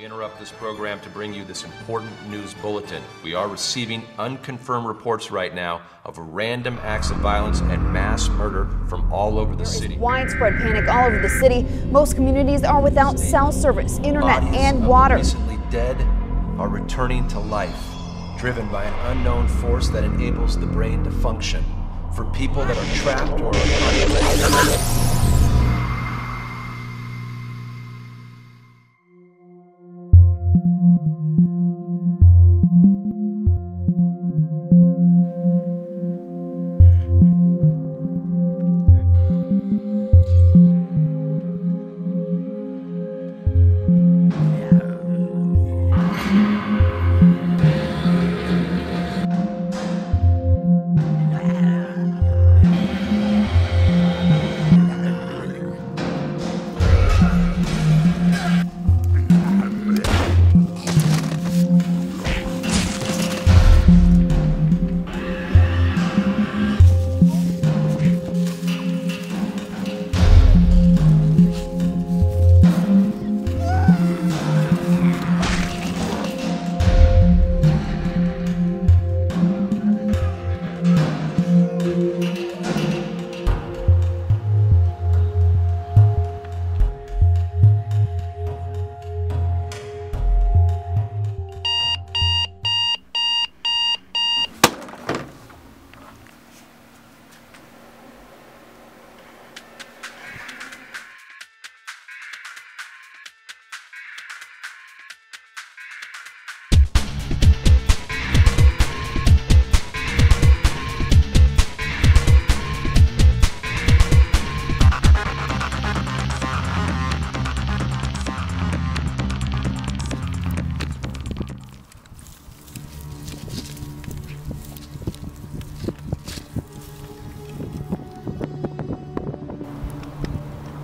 We interrupt this program to bring you this important news bulletin. We are receiving unconfirmed reports right now of random acts of violence and mass murder from all over the city. There is widespread panic all over the city. Most communities are without cell service, internet, and water. Bodies of the recently dead are returning to life, driven by an unknown force that enables the brain to function. For people that are trapped or unconscious.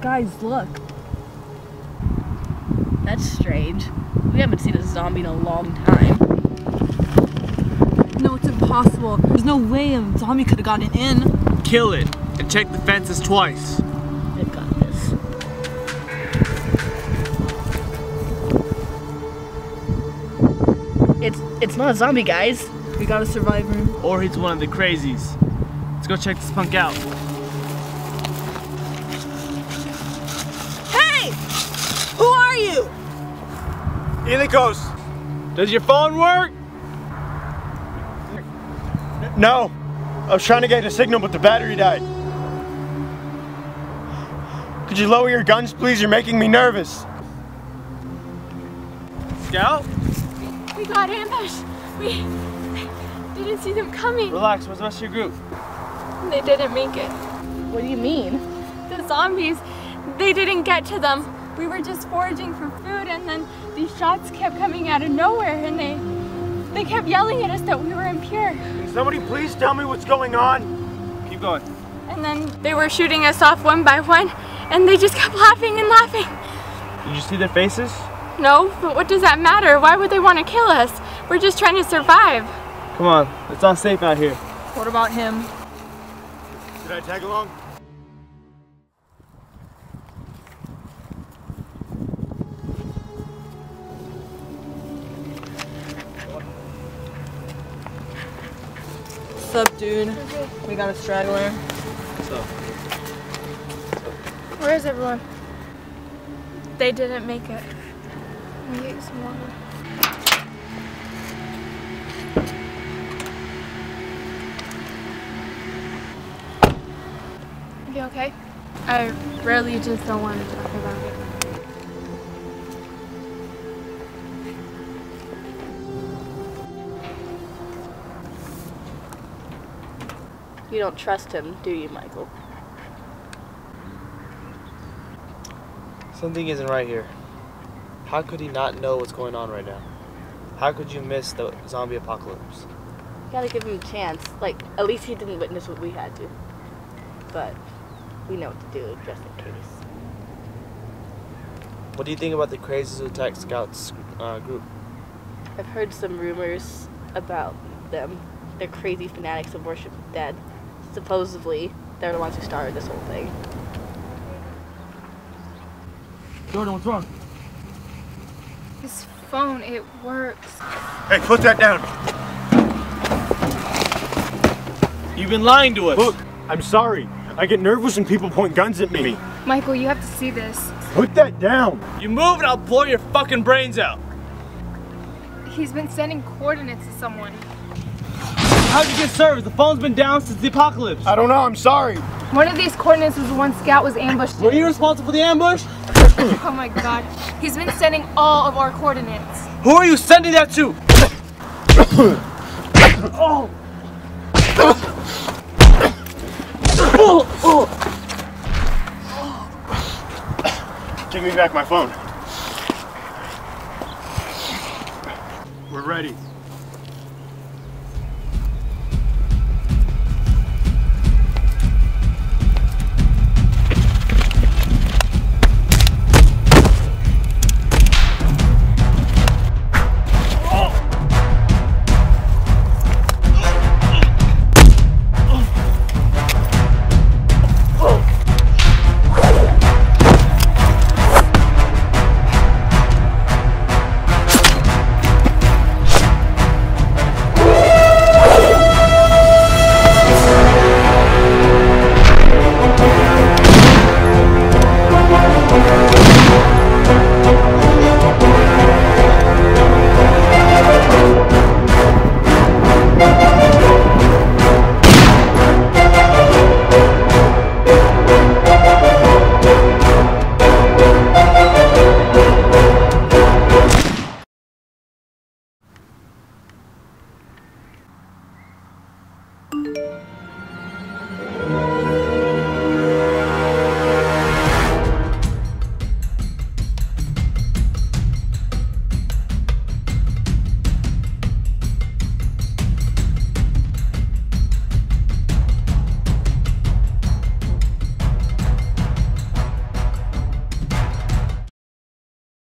Guys, look. That's strange. We haven't seen a zombie in a long time. No, it's impossible. There's no way a zombie could have gotten in. Kill it and check the fences twice. I've got this. It's not a zombie, guys. We got a survivor. Or he's one of the crazies. Let's go check this punk out. Elikos, does your phone work? No, I was trying to get a signal, but the battery died. Could you lower your guns, please? You're making me nervous. Scout? We got ambushed. We didn't see them coming. Relax, what's the rest of your group? They didn't make it. What do you mean? The zombies, they didn't get to them. We were just foraging for food, and then these shots kept coming out of nowhere, and they kept yelling at us that we were impure. Can somebody please tell me what's going on? Keep going. And then they were shooting us off one by one, and they just kept laughing and laughing. Did you see their faces? No, but what does that matter? Why would they want to kill us? We're just trying to survive. Come on, it's not safe out here. What about him? Should I tag along? What's up, dude? We got a straggler. What's up? Where is everyone? They didn't make it. Let me get you some water. You okay? I really just don't want to talk about it. You don't trust him, do you, Michael? Something isn't right here. How could he not know what's going on right now? How could you miss the zombie apocalypse? You gotta give him a chance. Like, at least he didn't witness what we had to. But we know what to do just in case. What do you think about the crazies who attacked Scout's group? I've heard some rumors about them. They're crazy fanatics of worship of the dead. Supposedly, they're the ones who started this whole thing. Jordan, what's wrong? his phone, it works. Hey, put that down. You've been lying to us. Look, I'm sorry. I get nervous when people point guns at me. Michael, you have to see this. Put that down. You move and I'll blow your fucking brains out. He's been sending coordinates to someone. How'd you get service? The phone's been down since the apocalypse. I don't know, I'm sorry. One of these coordinates was the one Scout was ambushed. Were you responsible for the ambush? Oh my god. He's been sending all of our coordinates. Who are you sending that to? Oh. Oh, oh. Give me back my phone. We're ready.